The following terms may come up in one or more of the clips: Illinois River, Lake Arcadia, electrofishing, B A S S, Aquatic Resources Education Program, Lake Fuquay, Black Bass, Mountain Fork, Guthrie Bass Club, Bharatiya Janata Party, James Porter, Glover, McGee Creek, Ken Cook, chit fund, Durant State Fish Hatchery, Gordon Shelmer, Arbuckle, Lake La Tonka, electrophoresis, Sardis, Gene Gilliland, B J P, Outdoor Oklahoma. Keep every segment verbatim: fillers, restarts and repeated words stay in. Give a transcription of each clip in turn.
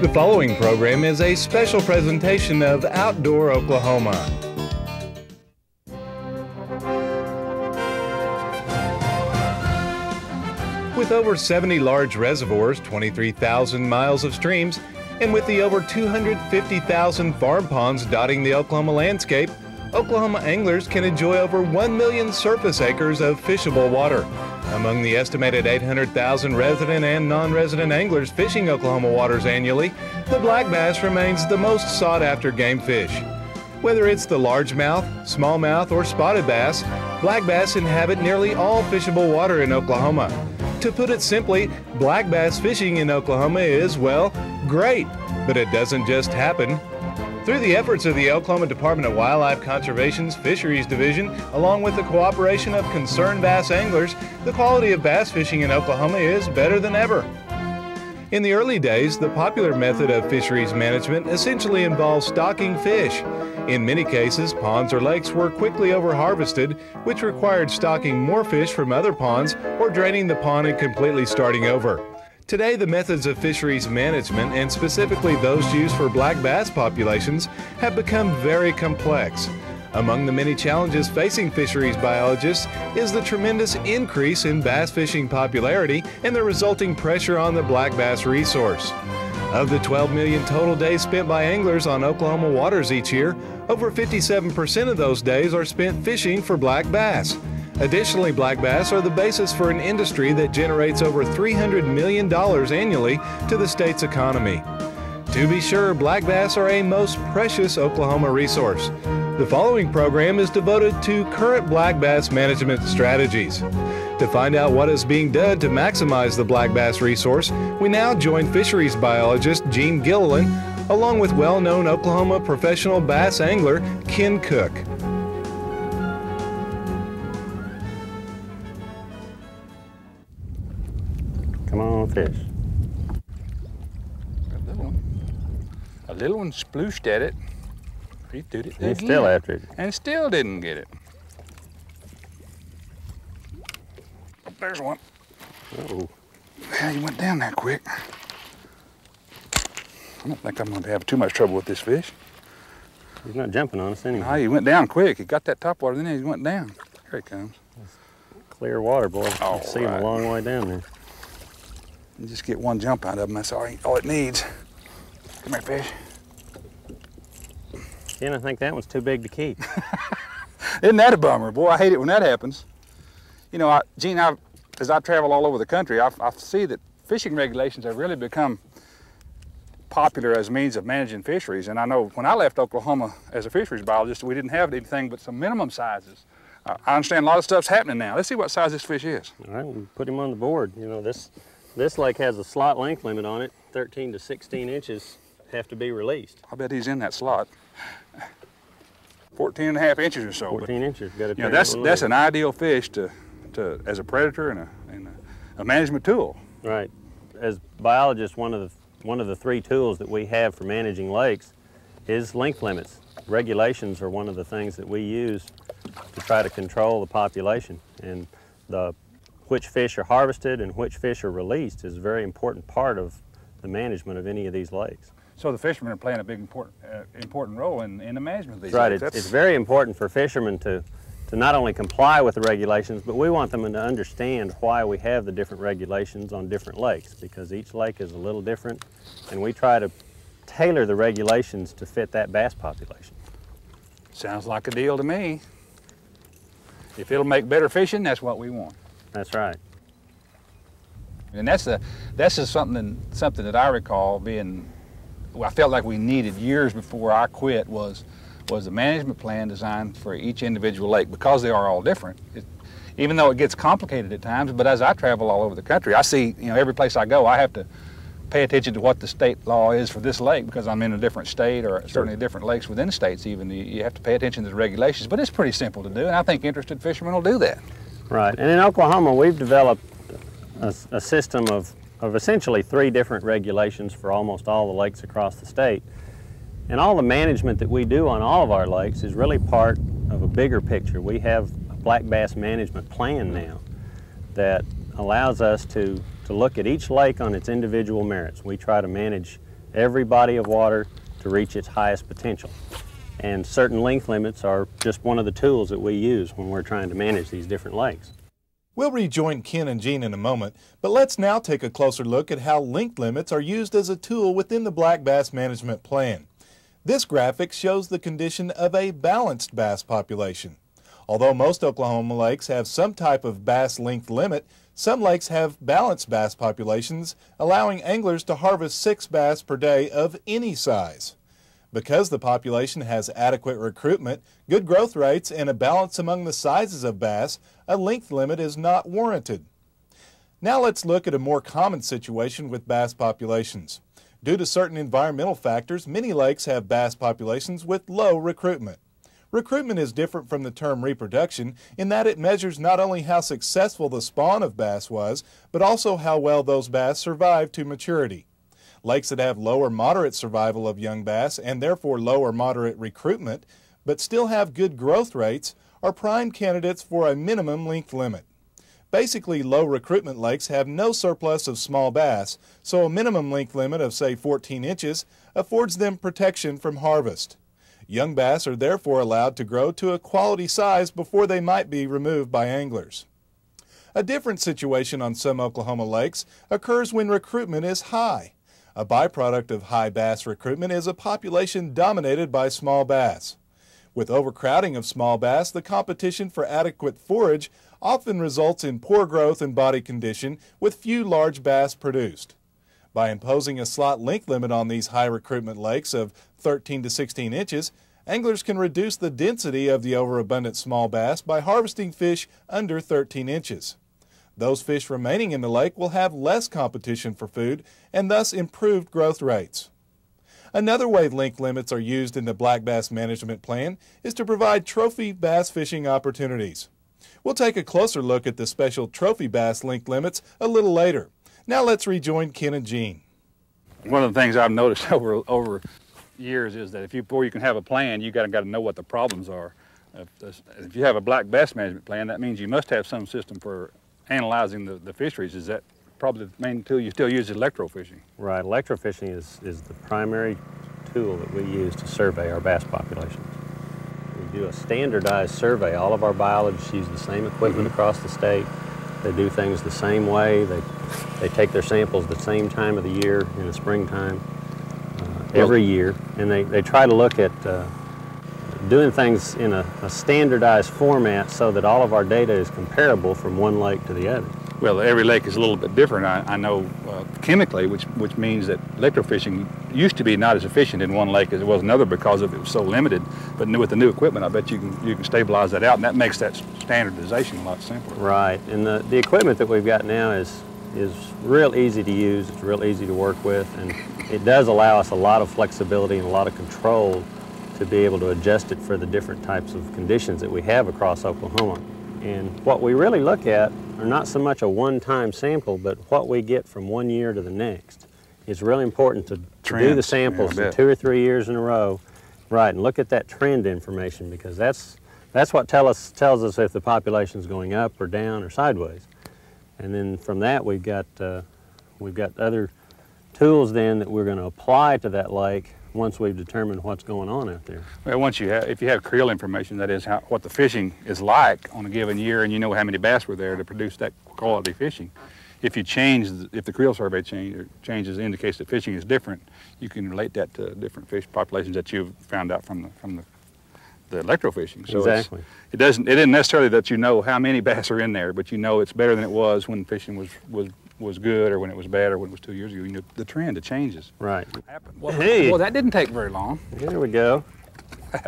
The following program is a special presentation of Outdoor Oklahoma. With over seventy large reservoirs, twenty-three thousand miles of streams, and with the over two hundred fifty thousand farm ponds dotting the Oklahoma landscape, Oklahoma anglers can enjoy over one million surface acres of fishable water. Among the estimated eight hundred thousand resident and non-resident anglers fishing Oklahoma waters annually, the black bass remains the most sought-after game fish. Whether it's the largemouth, smallmouth, or spotted bass, black bass inhabit nearly all fishable water in Oklahoma. To put it simply, black bass fishing in Oklahoma is, well, great, but it doesn't just happen. Through the efforts of the Oklahoma Department of Wildlife Conservation's Fisheries Division, along with the cooperation of concerned bass anglers, the quality of bass fishing in Oklahoma is better than ever. In the early days, the popular method of fisheries management essentially involves stocking fish. In many cases, ponds or lakes were quickly overharvested, which required stocking more fish from other ponds or draining the pond and completely starting over. Today, the methods of fisheries management, and specifically those used for black bass populations, have become very complex. Among the many challenges facing fisheries biologists is the tremendous increase in bass fishing popularity and the resulting pressure on the black bass resource. Of the twelve million total days spent by anglers on Oklahoma waters each year, over fifty-seven percent of those days are spent fishing for black bass. Additionally, black bass are the basis for an industry that generates over three hundred million dollars annually to the state's economy. To be sure, black bass are a most precious Oklahoma resource. The following program is devoted to current black bass management strategies. To find out what is being done to maximize the black bass resource, we now join fisheries biologist Gene Gilliland, along with well-known Oklahoma professional bass angler Ken Cook. Come on, fish. Grab that one. A little one splooshed at it. He did it. He's still after it. And still didn't get it. There's one. Oh. He went down that quick. I don't think I'm going to have too much trouble with this fish. He's not jumping on us anyway. No, he went down quick. He got that top water, then he went down. Here he comes. That's clear water, boy. You can see him a long way down there. You just get one jump out of them, that's all, all it needs. Come here, fish. Ken, I think that one's too big to keep. Isn't that a bummer? Boy, I hate it when that happens. You know, I, Gene, I, as I travel all over the country, I, I see that fishing regulations have really become popular as means of managing fisheries. And I know when I left Oklahoma as a fisheries biologist, we didn't have anything but some minimum sizes. I, I understand a lot of stuff's happening now. Let's see what size this fish is. All right, we'll put him on the board. You know, this... This lake has a slot length limit on it. thirteen to sixteen inches have to be released. I bet he's in that slot. fourteen and a half inches or so. fourteen inches. Got to you know, that's that's an ideal fish to, to as a predator and, a, and a, a management tool. Right. As biologists, one of the one of the three tools that we have for managing lakes is length limits. Regulations are one of the things that we use to try to control the population and the. Which fish are harvested and which fish are released is a very important part of the management of any of these lakes. So the fishermen are playing a big important uh, important role in, in the management of these right. lakes. Right, it's, it's very important for fishermen to, to not only comply with the regulations, but we want them to understand why we have the different regulations on different lakes, because each lake is a little different, and we try to tailor the regulations to fit that bass population. Sounds like a deal to me. If it'll make better fishing, that's what we want. That's right. And that's the that's just something something that I recall being. Well, I felt like we needed years before I quit was was a management plan designed for each individual lake, because they are all different. It, even though it gets complicated at times, but as I travel all over the country, I see you know every place I go, I have to pay attention to what the state law is for this lake, because I'm in a different state, or sure. certainly different lakes within states. Even you, you have to pay attention to the regulations, but it's pretty simple to do, and I think interested fishermen will do that. Right, and in Oklahoma, we've developed a, a system of, of essentially three different regulations for almost all the lakes across the state. And all the management that we do on all of our lakes is really part of a bigger picture. We have a black bass management plan now that allows us to, to look at each lake on its individual merits. We try to manage every body of water to reach its highest potential. And certain length limits are just one of the tools that we use when we're trying to manage these different lakes. We'll rejoin Ken and Gene in a moment, but let's now take a closer look at how length limits are used as a tool within the Black Bass Management Plan. This graphic shows the condition of a balanced bass population. Although most Oklahoma lakes have some type of bass length limit, some lakes have balanced bass populations, allowing anglers to harvest six bass per day of any size. Because the population has adequate recruitment, good growth rates, and a balance among the sizes of bass, a length limit is not warranted. Now let's look at a more common situation with bass populations. Due to certain environmental factors, many lakes have bass populations with low recruitment. Recruitment is different from the term reproduction in that it measures not only how successful the spawn of bass was, but also how well those bass survived to maturity. Lakes that have lower moderate survival of young bass and therefore lower moderate recruitment, but still have good growth rates, are prime candidates for a minimum length limit. Basically, low recruitment lakes have no surplus of small bass, so a minimum length limit of, say, fourteen inches affords them protection from harvest. Young bass are therefore allowed to grow to a quality size before they might be removed by anglers. A different situation on some Oklahoma lakes occurs when recruitment is high. A byproduct of high bass recruitment is a population dominated by small bass. With overcrowding of small bass, the competition for adequate forage often results in poor growth and body condition, with few large bass produced. By imposing a slot length limit on these high recruitment lakes of thirteen to sixteen inches, anglers can reduce the density of the overabundant small bass by harvesting fish under thirteen inches. Those fish remaining in the lake will have less competition for food and thus improved growth rates. Another way length limits are used in the Black Bass Management Plan is to provide trophy bass fishing opportunities. We'll take a closer look at the special trophy bass length limits a little later. Now let's rejoin Ken and Gene. One of the things I've noticed over, over years is that if you, before you can have a plan, you've got to, got to know what the problems are. If, if you have a Black Bass Management Plan, that means you must have some system for analyzing the, the fisheries. Is that probably the main tool you still use, electrofishing? Right, electrofishing is, is the primary tool that we use to survey our bass populations. We do a standardized survey. All of our biologists use the same equipment mm-hmm. across the state. They do things the same way. They, they take their samples the same time of the year, in the springtime, uh, every year. And they, they try to look at uh, doing things in a, a standardized format so that all of our data is comparable from one lake to the other. Well, every lake is a little bit different, I, I know, uh, chemically, which, which means that electrofishing used to be not as efficient in one lake as it was another because of it was so limited. But with the new equipment, I bet you can, you can stabilize that out, and that makes that standardization a lot simpler. Right, and the, the equipment that we've got now is, is real easy to use, it's real easy to work with, and it does allow us a lot of flexibility and a lot of control to be able to adjust it for the different types of conditions that we have across Oklahoma. And what we really look at are not so much a one-time sample, but what we get from one year to the next. It's really important to, to do the samples yeah, for two or three years in a row, right, and look at that trend information, because that's, that's what tell us, tells us if the population's going up or down or sideways. And then from that, we've got, uh, we've got other tools then that we're gonna apply to that lake once we've determined what's going on out there. Well, once you have, if you have creel information, that is how, what the fishing is like on a given year, and you know how many bass were there to produce that quality fishing. If you change, if the creel survey change, or changes indicates that fishing is different, you can relate that to different fish populations that you've found out from the from the, the electrofishing. So exactly. It doesn't. It isn't necessarily that you know how many bass are in there, but you know it's better than it was when fishing was was. was good, or when it was bad, or when it was two years ago. You know, the trend, it changes. Right. Well, hey. Well, that didn't take very long. There we go.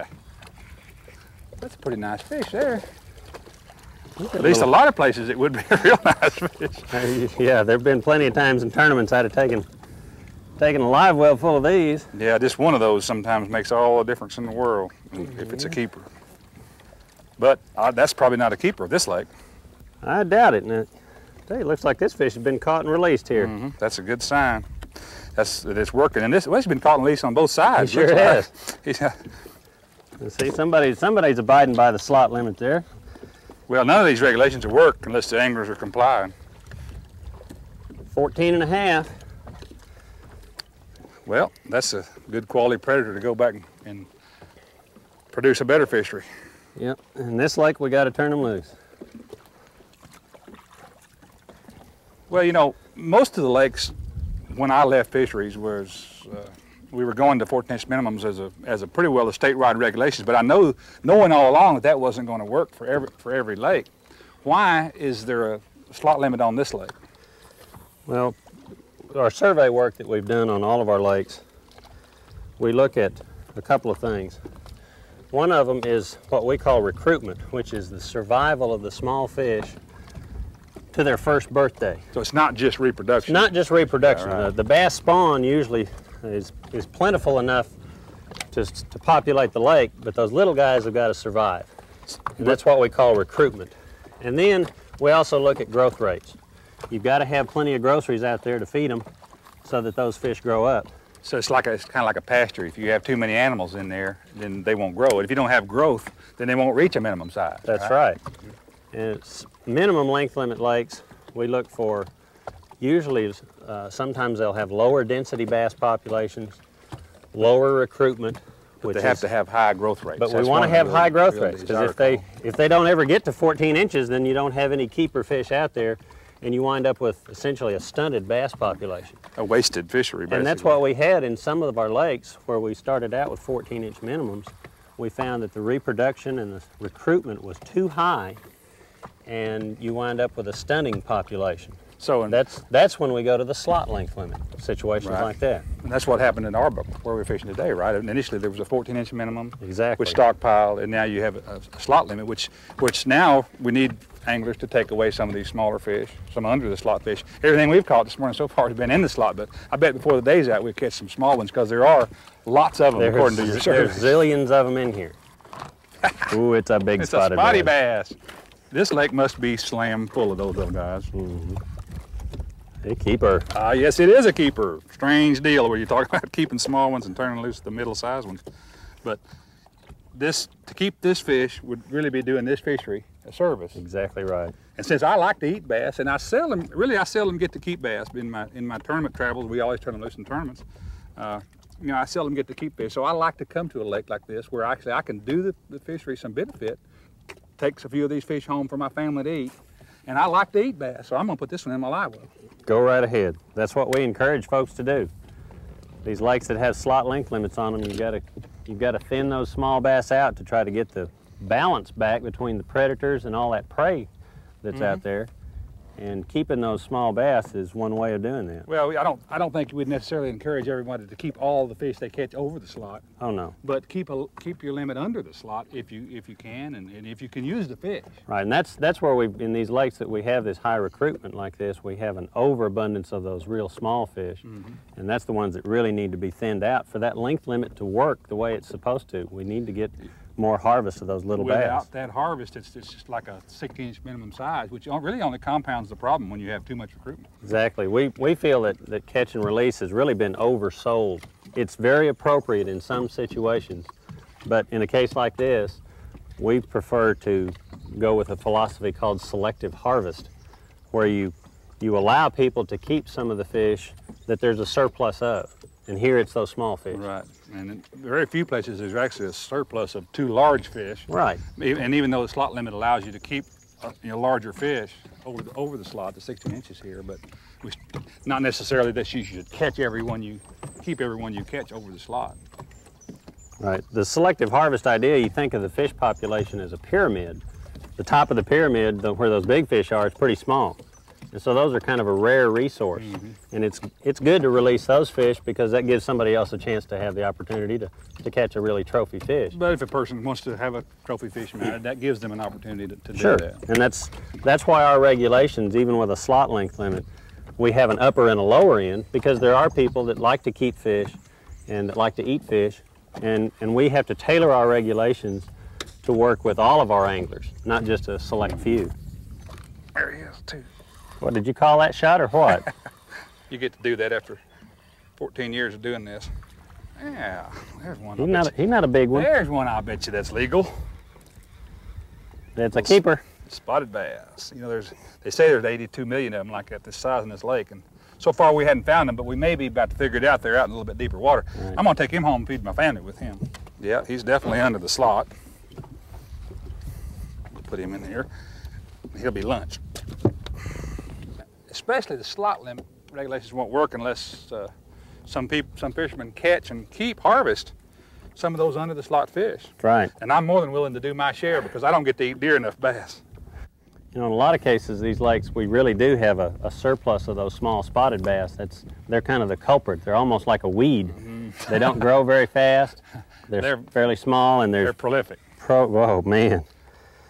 That's a pretty nice fish there. At least little... a lot of places it would be a real nice fish. Yeah, there have been plenty of times in tournaments I'd have taken, taken a live well full of these. Yeah, just one of those sometimes makes all the difference in the world, yeah. If it's a keeper. But uh, that's probably not a keeper of this lake. I doubt it. Now, it looks like this fish has been caught and released here. Mm-hmm. That's a good sign. That's that it's working. And this well, he's been caught and released on both sides. He sure has. Like. See, somebody, somebody's abiding by the slot limit there. Well, none of these regulations will work unless the anglers are complying. fourteen and a half. well, that's a good quality predator to go back and produce a better fishery. Yep, and this lake, we got to turn them loose. Well, you know, most of the lakes, when I left fisheries, was uh, we were going to fourteen inch minimums as a as a pretty well the statewide regulations. But I know, knowing all along that that wasn't going to work for every for every lake. Why is there a slot limit on this lake? Well, our survey work that we've done on all of our lakes, we look at a couple of things. One of them is what we call recruitment, which is the survival of the small fish to their first birthday. So it's not just reproduction? Not just reproduction. Right. Uh, the bass spawn usually is, is plentiful enough to, to populate the lake, but those little guys have got to survive. And that's what we call recruitment. And then we also look at growth rates. You've got to have plenty of groceries out there to feed them so that those fish grow up. So it's like a, it's kind of like a pasture. If you have too many animals in there, then they won't grow. If you don't have growth, then they won't reach a minimum size. That's right. right. And it's minimum length limit lakes, we look for usually, uh, sometimes they'll have lower density bass populations, lower recruitment. But which they have is, to have high growth rates. But That's we want to have high growth rates, because if they, if they don't ever get to fourteen inches, then you don't have any keeper fish out there, and you wind up with essentially a stunted bass population. A wasted fishery, basically. And that's what we had in some of our lakes where we started out with fourteen inch minimums. We found that the reproduction and the recruitment was too high, and you wind up with a stunning population. So and that's, that's when we go to the slot length limit, situations right. like that. And that's what happened in Arbuckle, where we're fishing today, right? And initially there was a fourteen inch minimum, exactly. which stockpiled, and now you have a, a slot limit, which, which now we need anglers to take away some of these smaller fish, some under the slot fish. Everything we've caught this morning so far has been in the slot, but I bet before the day's out we'll catch some small ones, because there are lots of them, there's, according to your survey. There's zillions of them in here. Ooh, it's a big spotted bass. It's a spotty bass. This lake must be slam full of those little guys. Mm-hmm. A keeper. Ah, uh, yes, it is a keeper. Strange deal where you talk about keeping small ones and turning loose the middle-sized ones. But this, to keep this fish would really be doing this fishery a service. Exactly right. And since I like to eat bass, and I seldom, really, I seldom get to keep bass. In my in my tournament travels, we always turn them loose in tournaments. Uh, you know, I seldom get to keep fish, so I like to come to a lake like this where actually I can do the, the fishery some benefit, takes a few of these fish home for my family to eat. And I like to eat bass, so I'm gonna put this one in my live well. Go right ahead. That's what we encourage folks to do. These lakes that have slot length limits on them, you've got to, you've got to thin those small bass out to try to get the balance back between the predators and all that prey that's mm-hmm. out there. And keeping those small bass is one way of doing that. Well, I don't, I don't think we'd necessarily encourage everyone to keep all the fish they catch over the slot. Oh no. But keep a, keep your limit under the slot if you if you can, and, and if you can use the fish. Right, and that's that's where we in these lakes that we have this high recruitment like this, we have an overabundance of those real small fish, mm-hmm. and that's the ones that really need to be thinned out for that length limit to work the way it's supposed to. We need to get more harvest of those little Without bass. Without that harvest, it's, it's just like a six inch minimum size, which really only compounds the problem when you have too much recruitment. Exactly. We, we feel that, that catch and release has really been oversold. It's very appropriate in some situations, but in a case like this, we prefer to go with a philosophy called selective harvest, where you, you allow people to keep some of the fish that there's a surplus of. And here it's those small fish. Right, and in very few places there's actually a surplus of two large fish. Right. And even though the slot limit allows you to keep a, you know, larger fish over the, over the slot, the sixteen inches here, but we, not necessarily that you should catch everyone you, keep everyone you catch over the slot. Right, the selective harvest idea, you think of the fish population as a pyramid. The top of the pyramid, the, where those big fish are, is pretty small. And so those are kind of a rare resource. Mm-hmm. And it's it's good to release those fish because that gives somebody else a chance to have the opportunity to, to catch a really trophy fish. But if a person wants to have a trophy fish mounted, that gives them an opportunity to, to sure. do that. And that's, that's why our regulations, even with a slot length limit, we have an upper and a lower end, because there are people that like to keep fish and that like to eat fish. And, and we have to tailor our regulations to work with all of our anglers, not just a select few. There he is, too. What, did you call that shot or what? You get to do that after fourteen years of doing this. Yeah, there's one. He's not, he not a big one. There's one I bet you that's legal. That's a keeper. Spotted bass. You know, there's, they say there's eighty-two million of them like that this size in this lake, and So far we hadn't found them, but we may be about to figure it out. They're out in a little bit deeper water. Right. I'm going to take him home and feed my family with him. Yeah, he's definitely under the slot. We'll put him in here. He'll be lunch. Especially the slot limit regulations won't work unless uh, some people, some fishermen catch and keep harvest some of those under the slot fish. Right. And I'm more than willing to do my share because I don't get to eat dear enough bass. You know, in a lot of cases, these lakes, we really do have a, a surplus of those small spotted bass. That's, they're kind of the culprit. They're almost like a weed. Mm-hmm. They don't grow very fast. They're, they're fairly small and they're, they're prolific. Pro, whoa, man.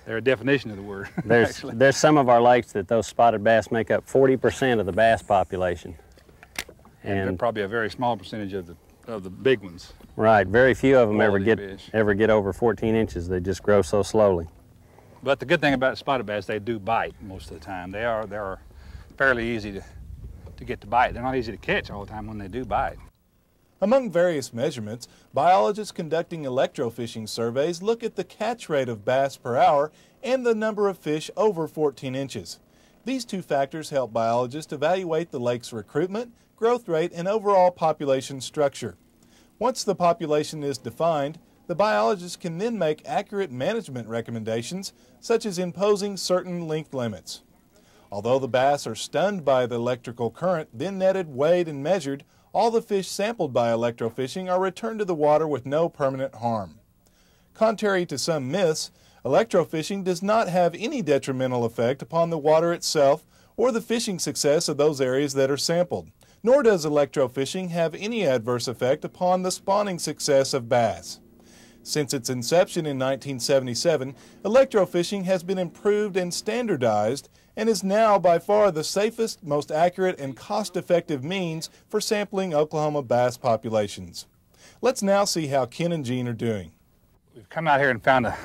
They're a definition of the word. There's, actually. There's some of our lakes that those spotted bass make up forty percent of the bass population. And, and they're probably a very small percentage of the of the big ones. Right, very few of them ever get fish. ever get over fourteen inches. They just grow so slowly. But the good thing about spotted bass, they do bite most of the time. They are they are fairly easy to to get to bite. They're not easy to catch all the time when they do bite. Among various measurements, biologists conducting electrofishing surveys look at the catch rate of bass per hour and the number of fish over fourteen inches. These two factors help biologists evaluate the lake's recruitment, growth rate, and overall population structure. Once the population is defined, the biologists can then make accurate management recommendations, such as imposing certain length limits. Although the bass are stunned by the electrical current, then netted, weighed, and measured, all the fish sampled by electrofishing are returned to the water with no permanent harm. Contrary to some myths, electrofishing does not have any detrimental effect upon the water itself or the fishing success of those areas that are sampled, nor does electrofishing have any adverse effect upon the spawning success of bass. Since its inception in nineteen seventy-seven, electrofishing has been improved and standardized and is now by far the safest, most accurate, and cost-effective means for sampling Oklahoma bass populations. Let's now see how Ken and Gene are doing. We've come out here and found a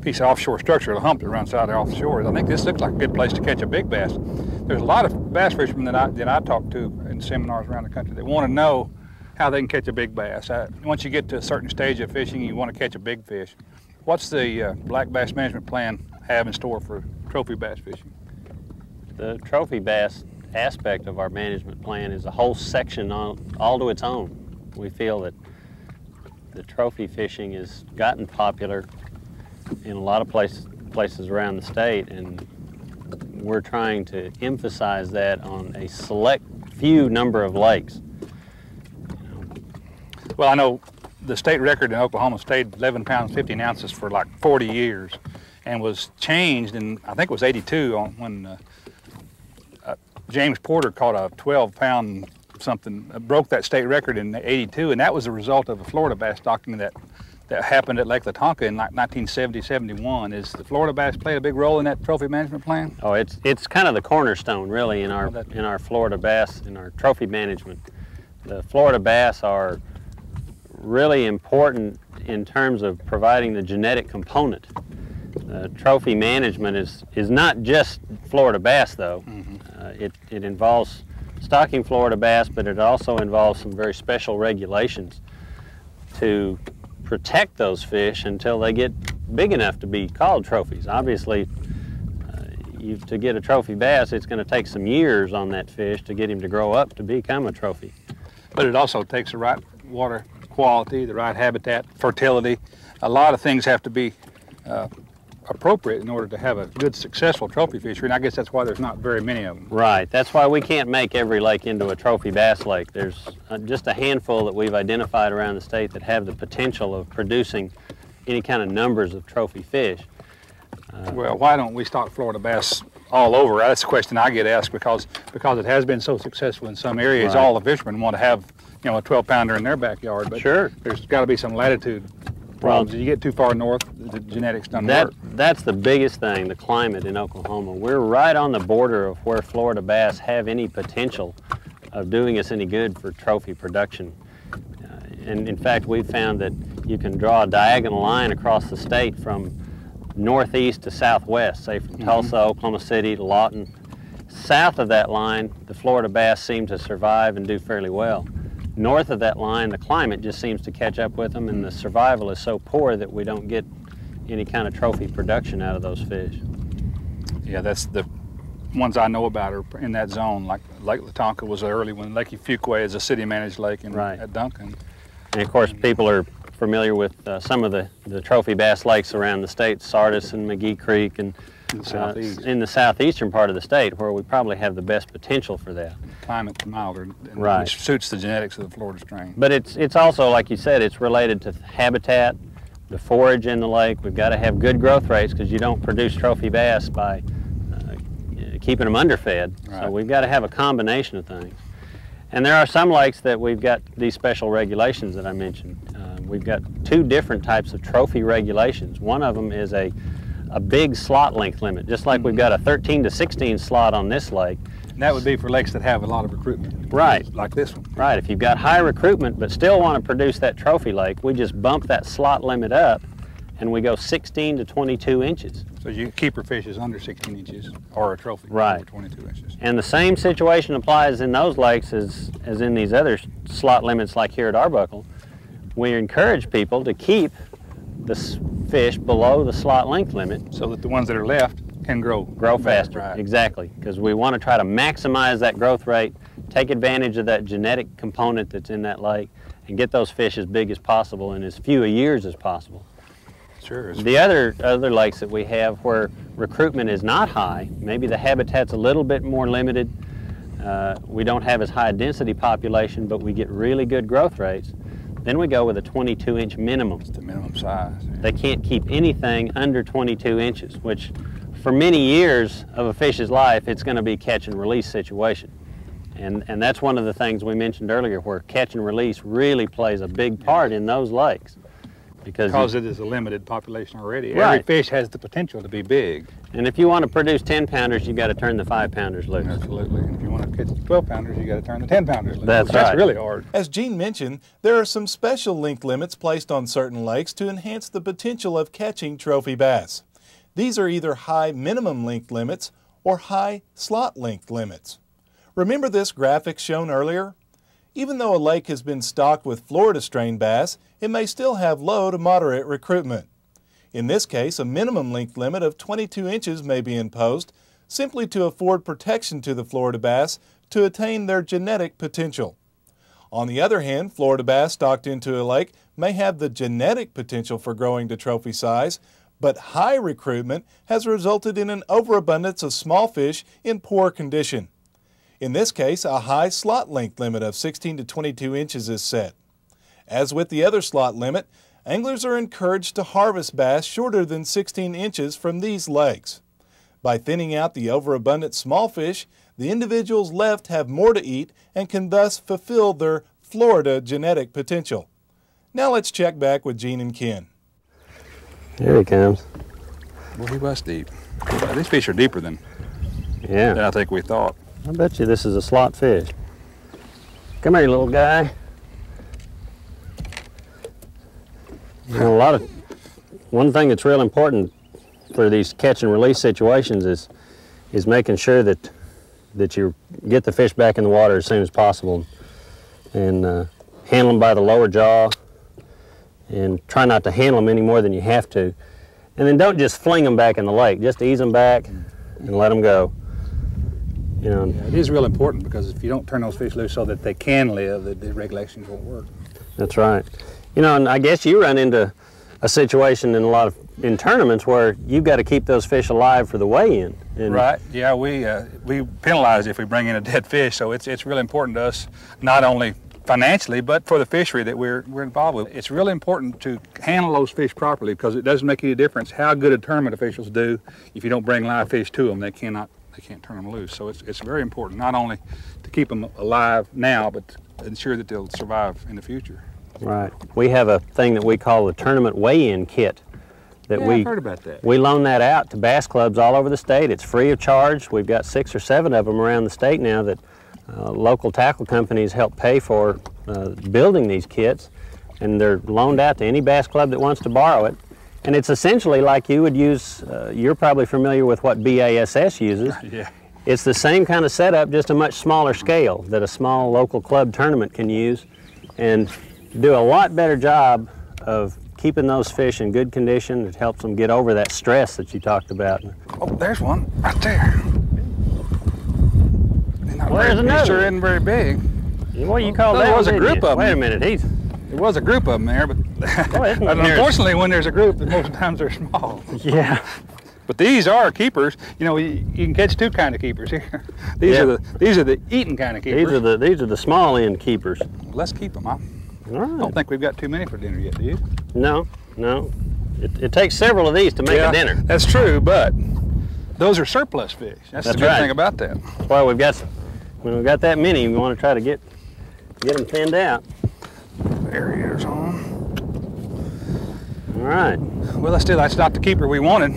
piece of offshore structure, a hump that runs out of offshore. I think this looks like a good place to catch a big bass. There's a lot of bass fishermen that I, that I talk to in seminars around the country that want to know how they can catch a big bass. I, once you get to a certain stage of fishing, you want to catch a big fish. What's the uh, Black Bass Management Plan have in store for trophy bass fishing? The trophy bass aspect of our management plan is a whole section on, all to its own. We feel that the trophy fishing has gotten popular in a lot of place, places around the state, and we're trying to emphasize that on a select few number of lakes. Well, I know the state record in Oklahoma stayed eleven pounds fifteen ounces for like forty years and was changed in, I think it was eighty-two on, when uh, uh, James Porter caught a twelve pound something, uh, broke that state record in eighty-two, and that was a result of a Florida bass docking that, that happened at Lake La Tonka in like nineteen seventy, seventy-one. Is the Florida bass play a big role in that trophy management plan? Oh, it's it's kind of the cornerstone really in our, oh, in our Florida bass, in our trophy management. The Florida bass are really important in terms of providing the genetic component. Uh, trophy management is, is not just Florida bass, though. Mm-hmm. uh, it, it involves stocking Florida bass, but it also involves some very special regulations to protect those fish until they get big enough to be called trophies. Obviously, uh, you, to get a trophy bass, it's going to take some years on that fish to get him to grow up to become a trophy. But it also takes the right water quality, the right habitat, fertility. A lot of things have to be uh, appropriate in order to have a good, successful trophy fishery, and I guess that's why there's not very many of them. Right, that's why we can't make every lake into a trophy bass lake. There's just a handful that we've identified around the state that have the potential of producing any kind of numbers of trophy fish. Uh, well, why don't we stock Florida bass all over? That's the question I get asked, because because it has been so successful in some areas. Right. All the fishermen want to have, you know, a twelve pounder in their backyard, but sure, there's got to be some latitude problems. Well, if you get too far north, the genetics don't that, work. That's the biggest thing, the climate in Oklahoma. We're right on the border of where Florida bass have any potential of doing us any good for trophy production. Uh, and in fact, we've found that you can draw a diagonal line across the state from northeast to southwest, say from mm-hmm. Tulsa, Oklahoma City to Lawton. South of that line, the Florida bass seem to survive and do fairly well. North of that line, the climate just seems to catch up with them, and the survival is so poor that we don't get any kind of trophy production out of those fish. Yeah, that's the ones I know about are in that zone. Like Lake La Tonka was early one. Lake Fuquay is a city-managed lake in, right. at Duncan. And of course, people are familiar with uh, some of the, the trophy bass lakes around the state, Sardis and McGee Creek, and in the, southeast. Uh, in the southeastern part of the state, where we probably have the best potential for that. The climate's milder, right. which suits the genetics of the Florida strain. But it's, it's also, like you said, it's related to habitat, the forage in the lake. We've got to have good growth rates because you don't produce trophy bass by uh, keeping them underfed. Right. So we've got to have a combination of things. And there are some lakes that we've got these special regulations that I mentioned. Uh, we've got two different types of trophy regulations. One of them is a, a big slot length limit, just like we've got a thirteen to sixteen slot on this lake. And that would be for lakes that have a lot of recruitment. Right. Like this one. Right, if you've got high recruitment but still want to produce that trophy lake, we just bump that slot limit up and we go sixteen to twenty-two inches. So you keeper fish is under sixteen inches, or a trophy right. over twenty-two inches. And the same situation applies in those lakes as, as in these other slot limits like here at Arbuckle. We encourage people to keep the fish below the slot length limit. So that the ones that are left can grow. Grow faster, right. exactly, because we want to try to maximize that growth rate, take advantage of that genetic component that's in that lake, and get those fish as big as possible in as few years as possible. Sure. The other, other lakes that we have where recruitment is not high, maybe the habitat's a little bit more limited, uh, we don't have as high a density population, but we get really good growth rates, then we go with a twenty-two inch minimum. It's the minimum size. Yeah. They can't keep anything under twenty-two inches, which for many years of a fish's life, it's going to be catch and release situation. And, and that's one of the things we mentioned earlier, where catch and release really plays a big part in those lakes. Because, because it, it is a limited population already. Right. Every fish has the potential to be big. And if you want to produce ten pounders, you've got to turn the five pounders loose. Absolutely. And if you want to catch twelve pounders, you've got to turn the ten pounders loose. That's right. That's really hard. As Gene mentioned, there are some special length limits placed on certain lakes to enhance the potential of catching trophy bass. These are either high minimum length limits or high slot length limits. Remember this graphic shown earlier? Even though a lake has been stocked with Florida strain bass, it may still have low to moderate recruitment. In this case, a minimum length limit of twenty-two inches may be imposed simply to afford protection to the Florida bass to attain their genetic potential. On the other hand, Florida bass stocked into a lake may have the genetic potential for growing to trophy size, but high recruitment has resulted in an overabundance of small fish in poor condition. In this case, a high slot length limit of sixteen to twenty-two inches is set. As with the other slot limit, anglers are encouraged to harvest bass shorter than sixteen inches from these lakes. By thinning out the overabundant small fish, the individuals left have more to eat and can thus fulfill their Florida genetic potential. Now let's check back with Gene and Ken. Here he comes. Well, he was deep. These fish are deeper than, yeah. than I think we thought. I bet you this is a slot fish. Come here, little guy. You know, a lot of one thing that's real important for these catch and release situations is is making sure that that you get the fish back in the water as soon as possible, and uh, handle them by the lower jaw. And try not to handle them any more than you have to. And then don't just fling them back in the lake. Just ease them back and let them go. You know, yeah, it is real important because if you don't turn those fish loose so that they can live, the, the regulations won't work. That's right. You know, and I guess you run into a situation in a lot of in tournaments where you've got to keep those fish alive for the weigh-in. Right. Yeah, we uh, we penalize if we bring in a dead fish, so it's it's really important to us not only financially, but for the fishery that we're, we're involved with. It's really important to handle those fish properly because it doesn't make any difference how good a tournament officials do. If you don't bring live fish to them, they cannot, they can't turn them loose. So it's, it's very important not only to keep them alive now, but to ensure that they'll survive in the future. Right. We have a thing that we call the tournament weigh-in kit. That yeah, we, I've heard about that. We loan that out to bass clubs all over the state. It's free of charge. We've got six or seven of them around the state now that Uh, local tackle companies help pay for uh, building these kits, and they're loaned out to any bass club that wants to borrow it. And it's essentially like you would use, uh, you're probably familiar with what B A S S uses. Yeah. It's the same kind of setup, just a much smaller scale that a small local club tournament can use and do a lot better job of keeping those fish in good condition. It helps them get over that stress that you talked about. Oh, there's one right there. Well, there's another. He sure isn't very big. What do you call well, that? There was a group you? of them. Wait a minute, he's. It was a group of them there, but oh, unfortunately, when there's a group, most times they're small. Yeah. But these are keepers. You know, you, you can catch two kind of keepers here. These yeah. are the these are the eating kind of keepers. These are the these are the small end keepers. Well, let's keep them, huh? All right. I don't think we've got too many for dinner yet, do you? No, no. It, it takes several of these to make yeah, a dinner. That's true, but those are surplus fish. That's, that's the good right. thing about that. That's why we've got when we've got that many, we want to try to get get them thinned out. There he is on. All right. Well, that's still that's not the keeper we wanted.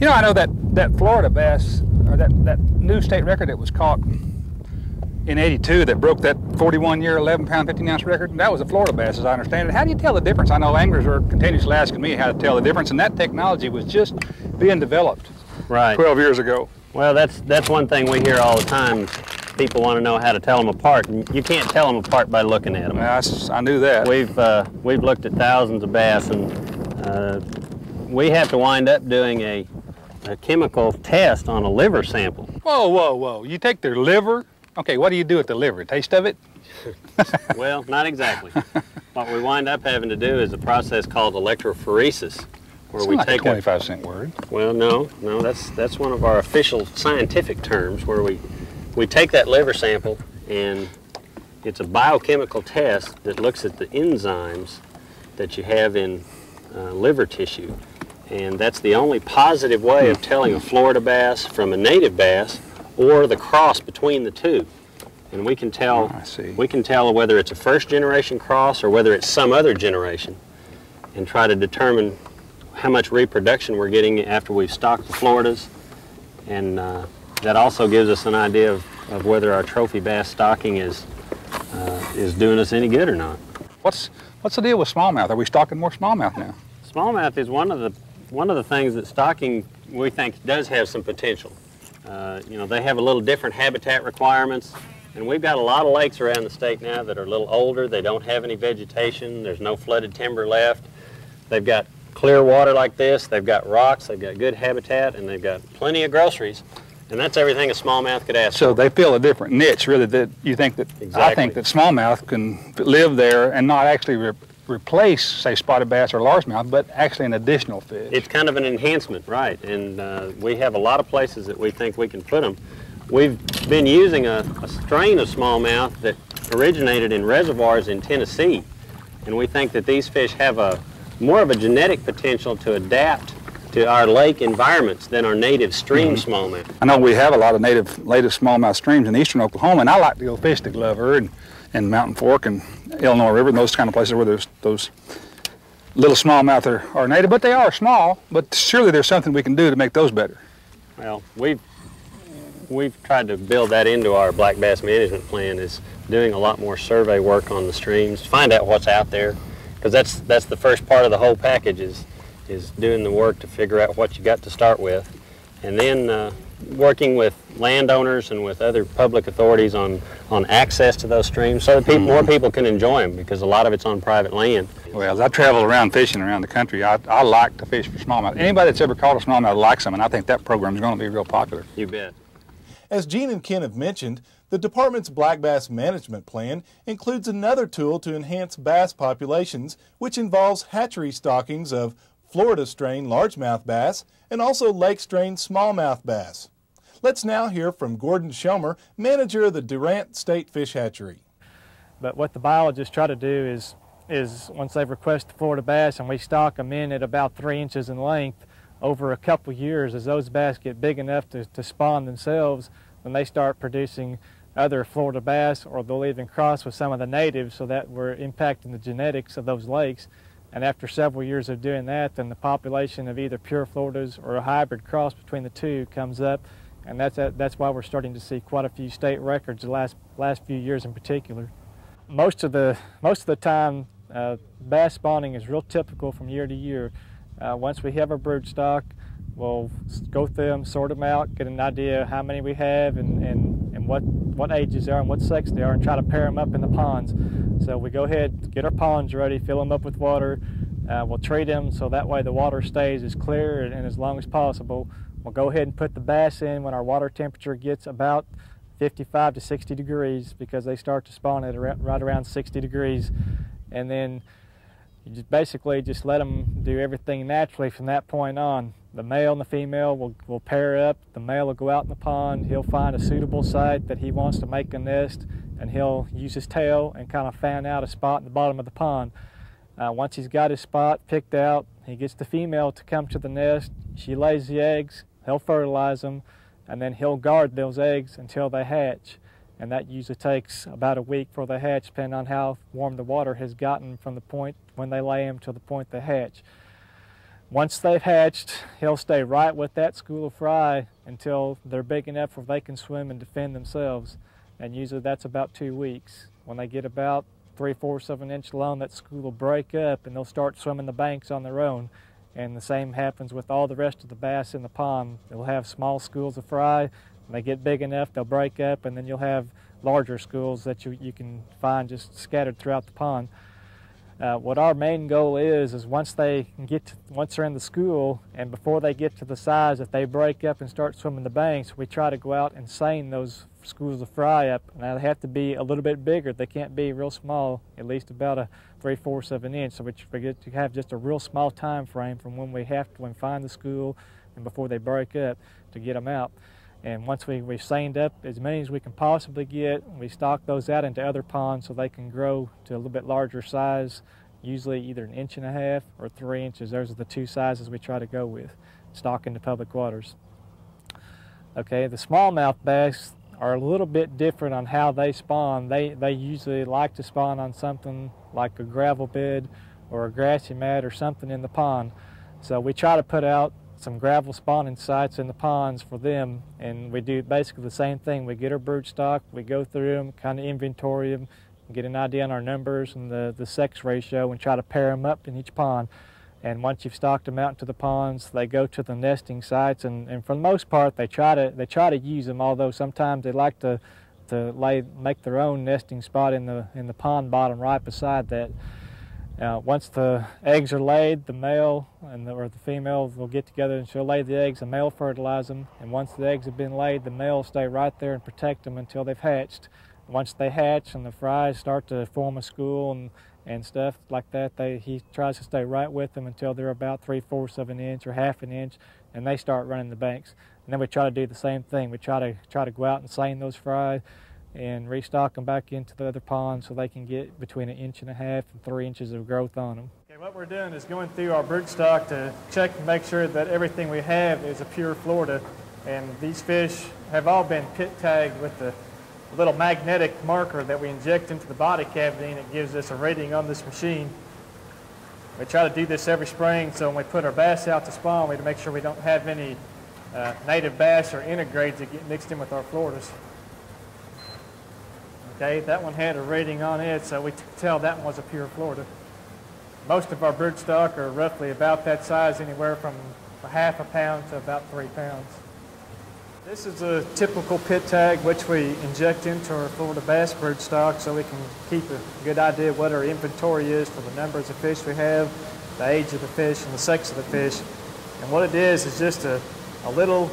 You know, I know that, that Florida bass, or that, that new state record that was caught in eighty-two that broke that forty-one year, eleven pound, fifteen ounce record, that was a Florida bass, as I understand it. How do you tell the difference? I know anglers are continuously asking me how to tell the difference, and that technology was just being developed right. twelve years ago. Well, that's, that's one thing we hear all the time. People want to know how to tell them apart, and you can't tell them apart by looking at them. Well, I, I knew that. We've, uh, we've looked at thousands of bass, and uh, we have to wind up doing a, a chemical test on a liver sample. Whoa, whoa, whoa. You take their liver? Okay, what do you do with the liver? Taste of it? Well, not exactly. What we wind up having to do is a process called electrophoresis. Where we take a twenty-five cent word. Well, no, no, that's, that's one of our official scientific terms, where we, we take that liver sample, and it's a biochemical test that looks at the enzymes that you have in uh, liver tissue. And that's the only positive way of telling a Florida bass from a native bass, or the cross between the two. And we can tell, oh, I see. we can tell whether it's a first generation cross or whether it's some other generation, and try to determine how much reproduction we're getting after we've stocked the Floridas. And uh, that also gives us an idea of, of whether our trophy bass stocking is, uh, is doing us any good or not. What's, what's the deal with smallmouth? Are we stocking more smallmouth now? Smallmouth is one of the One of the things that stocking, we think, does have some potential. Uh, you know, they have a little different habitat requirements, and we've got a lot of lakes around the state now that are a little older. They don't have any vegetation. There's no flooded timber left. They've got clear water like this. They've got rocks. They've got good habitat, and they've got plenty of groceries. And that's everything a smallmouth could ask So for. They feel a different niche, really, that you think that, exactly. I think that smallmouth can live there and not actually rep replace, say, spotted bass or largemouth, but actually an additional fish. It's kind of an enhancement, right? And uh, we have a lot of places that we think we can put them. We've been using a, a strain of smallmouth that originated in reservoirs in Tennessee, and we think that these fish have a more of a genetic potential to adapt to our lake environments than our native stream mm-hmm. smallmouth. I know we have a lot of native, native smallmouth streams in eastern Oklahoma, and I like to go fish the Glover and, and Mountain Fork and Illinois River and those kind of places where there's those little smallmouth are, are native, but they are small, but surely there's something we can do to make those better. Well, we've, we've tried to build that into our black bass management plan, is doing a lot more survey work on the streams, find out what's out there, because that's, that's the first part of the whole package is, is doing the work to figure out what you got to start with, and then uh, working with landowners and with other public authorities on, on access to those streams so that people, more people can enjoy them, because a lot of it's on private land. Well, as I travel around fishing around the country, I, I like to fish for smallmouth. Anybody that's ever caught a smallmouth likes them, and I think that program is going to be real popular. You bet. As Gene and Ken have mentioned, the department's Black Bass Management Plan includes another tool to enhance bass populations, which involves hatchery stockings of Florida strain largemouth bass, and also lake strain smallmouth bass. Let's now hear from Gordon Shelmer, manager of the Durant State Fish Hatchery. But what the biologists try to do is, is once they've requested Florida bass and we stock them in at about three inches in length, over a couple years, as those bass get big enough to, to spawn themselves, then they start producing other Florida bass, or they'll even cross with some of the natives, so that we're impacting the genetics of those lakes. And after several years of doing that, then the population of either pure Floridas or a hybrid cross between the two comes up, and that's, that's why we're starting to see quite a few state records the last, last few years in particular. Most of the, most of the time, uh, bass spawning is real typical from year to year. Uh, once we have our brood stock, we'll go through them, sort them out, get an idea of how many we have and, and, and what, what ages they are and what sex they are, and try to pair them up in the ponds. So we go ahead, get our ponds ready, fill them up with water. Uh, we'll treat them so that way the water stays as clear and, and as long as possible. We'll go ahead and put the bass in when our water temperature gets about fifty-five to sixty degrees, because they start to spawn at around, right around sixty degrees. And then you just basically just let them do everything naturally from that point on. The male and the female will, will pair up. The male will go out in the pond. He'll find a suitable site that he wants to make a nest, and he'll use his tail and kind of fan out a spot in the bottom of the pond. Uh, once he's got his spot picked out, he gets the female to come to the nest. She lays the eggs. He'll fertilize them, and then he'll guard those eggs until they hatch. And that usually takes about a week for they hatch, depending on how warm the water has gotten from the point when they lay them to the point they hatch. Once they've hatched, he'll stay right with that school of fry until they're big enough where they can swim and defend themselves. And usually that's about two weeks. When they get about three-fourths of an inch long, that school will break up and they'll start swimming the banks on their own. And the same happens with all the rest of the bass in the pond. They'll have small schools of fry. When they get big enough, they'll break up, and then you'll have larger schools that you, you can find just scattered throughout the pond. Uh, what our main goal is, is once, they get to, once they're in the school, and before they get to the size, if they break up and start swimming the banks, we try to go out and seine those schools of fry up. Now, they have to be a little bit bigger. They can't be real small, at least about a three-fourths of an inch, so we forget to have just a real small time frame from when we have to when find the school and before they break up to get them out. And once we, we've seined up as many as we can possibly get, we stock those out into other ponds so they can grow to a little bit larger size, usually either an inch and a half or three inches. Those are the two sizes we try to go with, stock into public waters. Okay, the smallmouth bass are a little bit different on how they spawn. They, they usually like to spawn on something like a gravel bed or a grassy mat or something in the pond. So we try to put out some gravel spawning sites in the ponds for them, and we do basically the same thing. We get our brood stock, we go through them, kind of inventory them, get an idea on our numbers and the, the sex ratio, and try to pair them up in each pond. And once you've stocked them out into the ponds, they go to the nesting sites, and, and for the most part, they try to they try to use them. Although sometimes they like to to lay make their own nesting spot in the in the pond bottom right beside that. Now, once the eggs are laid, the male and the, or the female will get together, and she'll lay the eggs. The male fertilize them, and once the eggs have been laid, the male will stay right there and protect them until they've hatched. Once they hatch and the fry start to form a school and and stuff like that, they, he tries to stay right with them until they're about three-fourths of an inch or half an inch, and they start running the banks. And then we try to do the same thing. We try to try to go out and seine those fry and restock them back into the other pond so they can get between an inch and a half and three inches of growth on them. Okay, what we're doing is going through our broodstock to check and make sure that everything we have is a pure Florida, and these fish have all been pit tagged with the a little magnetic marker that we inject into the body cavity, and it gives us a rating on this machine. We try to do this every spring, so when we put our bass out to spawn, we to make sure we don't have any uh, native bass or intergrades that get mixed in with our Floridas. Okay, that one had a rating on it, so we could tell that one was a pure Florida. Most of our broodstock are roughly about that size, anywhere from a half a pound to about three pounds. This is a typical pit tag which we inject into our Florida bass brood stock so we can keep a good idea what our inventory is for the numbers of fish we have, the age of the fish, and the sex of the fish. And what it is is just a, a little,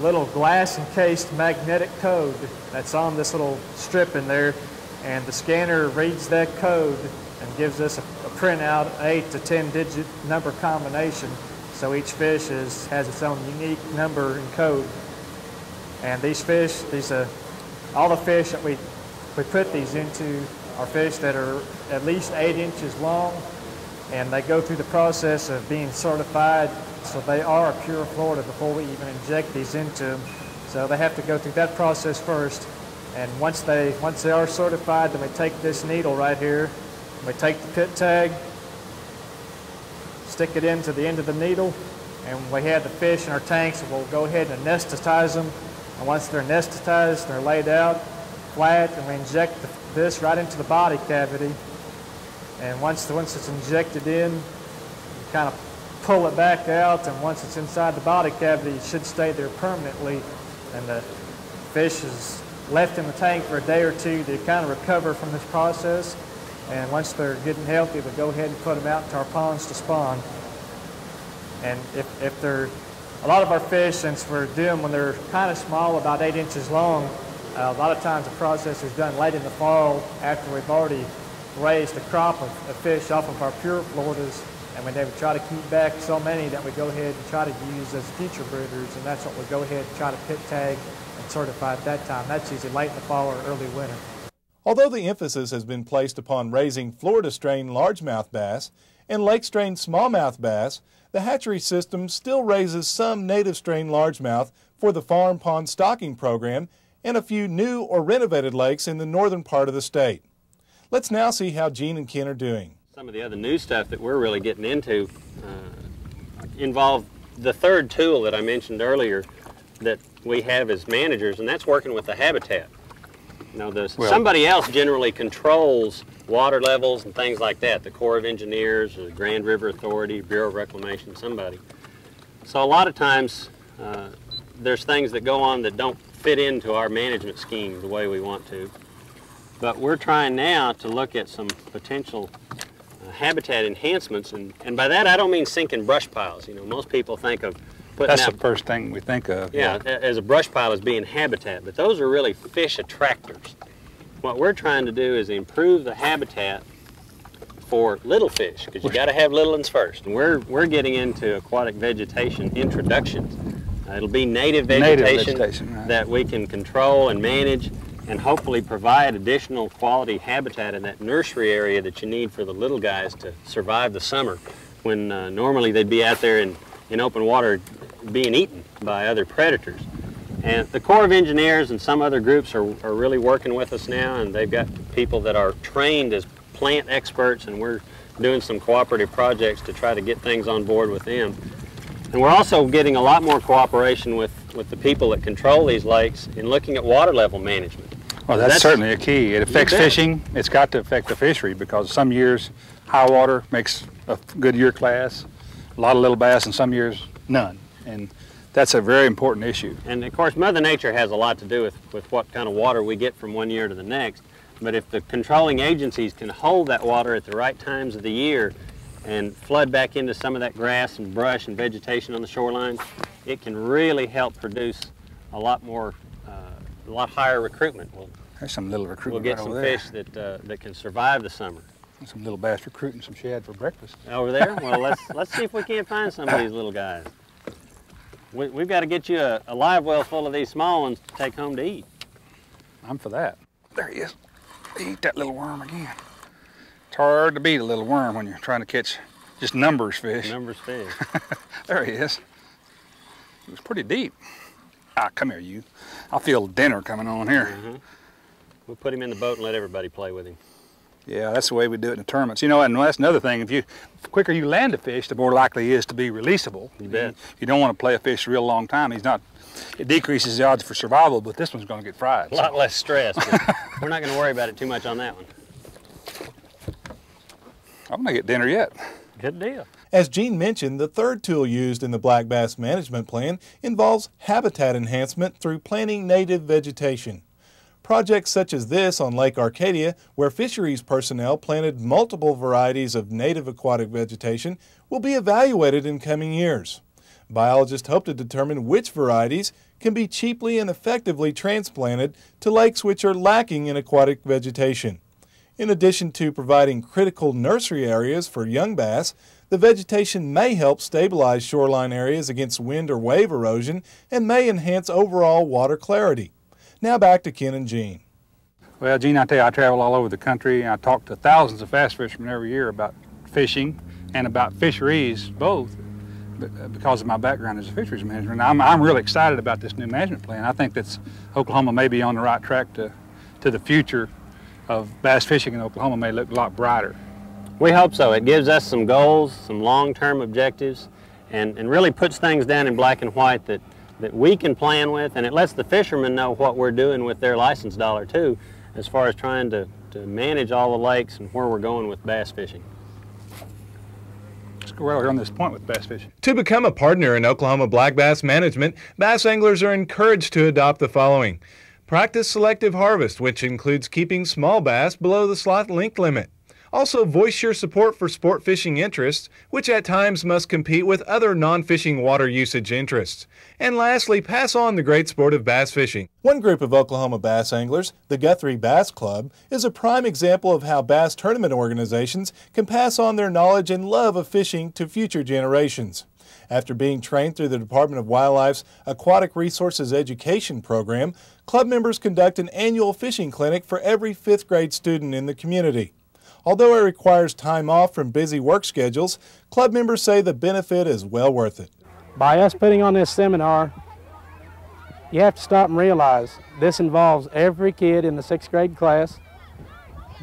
little glass-encased magnetic code that's on this little strip in there, and the scanner reads that code and gives us a, a printout, eight to ten digit number combination. So each fish is, has its own unique number and code. And these fish, these uh, all the fish that we, we put these into are fish that are at least eight inches long, and they go through the process of being certified, so they are a pure Florida before we even inject these into them. So they have to go through that process first, and once they, once they are certified, then we take this needle right here, and we take the pit tag, stick it into the end of the needle, and we have the fish in our tanks, and we'll go ahead and anesthetize them. And once they're anesthetized, they're laid out flat, and we inject the, this right into the body cavity. And once, the, once it's injected in, you kind of pull it back out, and once it's inside the body cavity, it should stay there permanently. And the fish is left in the tank for a day or two to kind of recover from this process. And once they're good and healthy, we'll go ahead and put them out into our ponds to spawn. And if, if they're, a lot of our fish, since we're doing when they're kind of small, about eight inches long, Uh, a lot of times the process is done late in the fall after we've already raised a crop of, of fish off of our pure Floridas, and we never try to keep back so many that we go ahead and try to use as future breeders, and that's what we go ahead and try to pit tag and certify at that time. That's usually late in the fall or early winter. Although the emphasis has been placed upon raising Florida strain largemouth bass and lake strain smallmouth bass, the hatchery system still raises some native strain largemouth for the farm pond stocking program and a few new or renovated lakes in the northern part of the state. Let's now see how Gene and Ken are doing. Some of the other new stuff that we're really getting into uh, involve the third tool that I mentioned earlier that we have as managers, and that's working with the habitat. Now, the, well, somebody else generally controls water levels and things like that, the Corps of Engineers, or the Grand River Authority, Bureau of Reclamation, somebody. So a lot of times uh, there's things that go on that don't fit into our management scheme the way we want to. But we're trying now to look at some potential uh, habitat enhancements, and, and by that I don't mean sinking brush piles. You know, most people think of putting That's out, the first thing we think of. Yeah, yeah, as a brush pile as being habitat, but those are really fish attractors. What we're trying to do is improve the habitat for little fish, because you got to have little ones first. And we're we're getting into aquatic vegetation introductions. Uh, it'll be native vegetation, native vegetation right. that we can control and manage, and hopefully provide additional quality habitat in that nursery area that you need for the little guys to survive the summer, when uh, normally they'd be out there in in open water being eaten by other predators. And the Corps of Engineers and some other groups are, are really working with us now, and they've got people that are trained as plant experts, and we're doing some cooperative projects to try to get things on board with them. And we're also getting a lot more cooperation with, with the people that control these lakes in looking at water level management. Well, that's, that's certainly a key. It affects fishing. It's got to affect the fishery, because some years high water makes a good year class, a lot of little bass, and some years none. And that's a very important issue. And of course, Mother Nature has a lot to do with, with what kind of water we get from one year to the next. But if the controlling agencies can hold that water at the right times of the year and flood back into some of that grass and brush and vegetation on the shoreline, it can really help produce a lot more, uh, a lot higher recruitment. We'll, There's some little recruitment We'll get right some over there. fish that, uh, that can survive the summer. Some little bass recruiting some shad for breakfast. Over there? Well, let's, let's see if we can't find some of these little guys. We, we've got to get you a, a live well full of these small ones to take home to eat. I'm for that. There he is. He ate that little worm again. It's hard to beat a little worm when you're trying to catch just numbers fish. Numbers fish. There he is. It was pretty deep. Ah, come here, you. I feel dinner coming on here. Mm-hmm. We'll put him in the boat and let everybody play with him. Yeah, that's the way we do it in the tournaments. You know, and that's another thing. If you, the quicker you land a fish, the more likely it is to be releasable. You bet. You, you don't want to play a fish a real long time. He's not. It decreases the odds for survival, but this one's going to get fried. A lot so. less stress. We're not going to worry about it too much on that one. I'm going to get dinner yet. Good deal. As Gene mentioned, the third tool used in the Black Bass Management Plan involves habitat enhancement through planting native vegetation. Projects such as this on Lake Arcadia, where fisheries personnel planted multiple varieties of native aquatic vegetation, will be evaluated in coming years. Biologists hope to determine which varieties can be cheaply and effectively transplanted to lakes which are lacking in aquatic vegetation. In addition to providing critical nursery areas for young bass, the vegetation may help stabilize shoreline areas against wind or wave erosion and may enhance overall water clarity. Now back to Ken and Gene. Well, Gene, I tell you, I travel all over the country, and I talk to thousands of bass fishermen every year about fishing and about fisheries, both, because of my background as a fisheries manager. And I'm, I'm really excited about this new management plan. I think that's Oklahoma may be on the right track to, to the future of bass fishing in Oklahoma may look a lot brighter. We hope so. It gives us some goals, some long-term objectives, and, and really puts things down in black and white that that we can plan with, and it lets the fishermen know what we're doing with their license dollar too, as far as trying to, to manage all the lakes and where we're going with bass fishing. Let's go right on this point with bass fishing. To become a partner in Oklahoma Black Bass Management, bass anglers are encouraged to adopt the following. Practice selective harvest, which includes keeping small bass below the slot length limit. Also, voice your support for sport fishing interests, which at times must compete with other non-fishing water usage interests. And lastly, pass on the great sport of bass fishing. One group of Oklahoma bass anglers, the Guthrie Bass Club, is a prime example of how bass tournament organizations can pass on their knowledge and love of fishing to future generations. After being trained through the Department of Wildlife's Aquatic Resources Education Program, club members conduct an annual fishing clinic for every fifth grade student in the community. Although it requires time off from busy work schedules, club members say the benefit is well worth it. By us putting on this seminar, you have to stop and realize this involves every kid in the sixth grade class,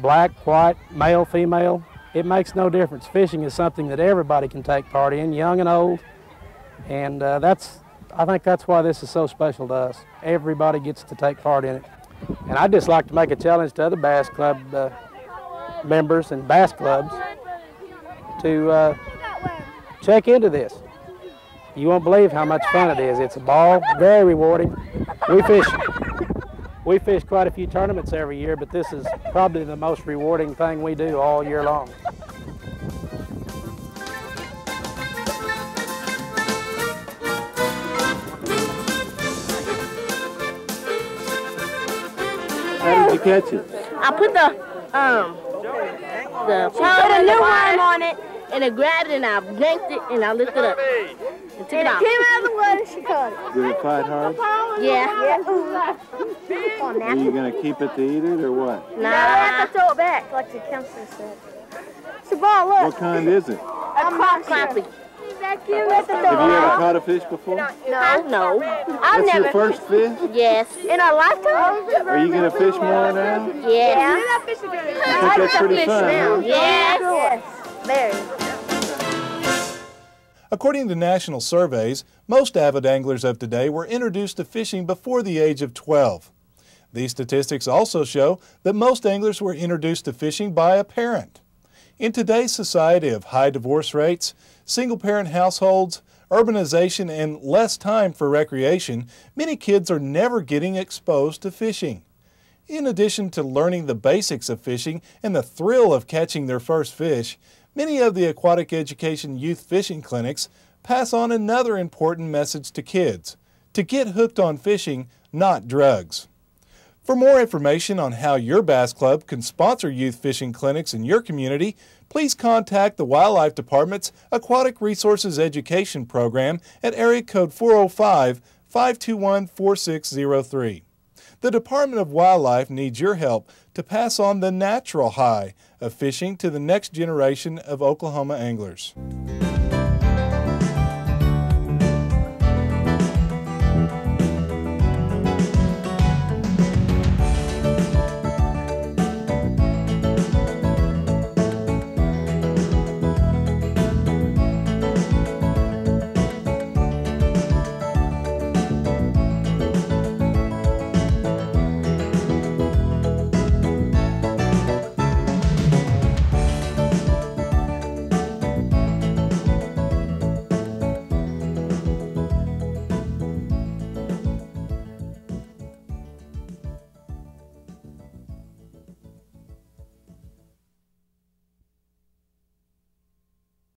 black, white, male, female. It makes no difference. Fishing is something that everybody can take part in, young and old, and uh, that's, I think that's why this is so special to us. Everybody gets to take part in it. And I'd just like to make a challenge to other bass club uh, members and bass clubs to uh, check into this. You won't believe how much fun it is. It's a ball, very rewarding. We fish. We fish quite a few tournaments every year, but this is probably the most rewarding thing we do all year long. How did you catch it? I put the um the powder and the worm on it, and I grabbed it and I yanked it and I lifted it up. And took it off. It came out of the water, she caught it. Did it fight hard? Yeah. Are you going to keep it to eat it or what? No, nah. I have to throw it back, like the counselor said. It's a ball, look. What kind is it? A crappie. Have you ever caught a fish before? No. No. I've That's never your first fish? Yes. In a lifetime? Are you going to fish more now? Yes. I think that's pretty fun. Yes. Very. According to national surveys, most avid anglers of today were introduced to fishing before the age of twelve. These statistics also show that most anglers were introduced to fishing by a parent. In today's society of high divorce rates, single-parent households, urbanization, and less time for recreation, many kids are never getting exposed to fishing. In addition to learning the basics of fishing and the thrill of catching their first fish, many of the Aquatic Education Youth Fishing Clinics pass on another important message to kids, to get hooked on fishing, not drugs. For more information on how your bass club can sponsor youth fishing clinics in your community, please contact the Wildlife Department's Aquatic Resources Education Program at area code four oh five, five two one, four six oh three. The Department of Wildlife needs your help to pass on the natural high of fishing to the next generation of Oklahoma anglers.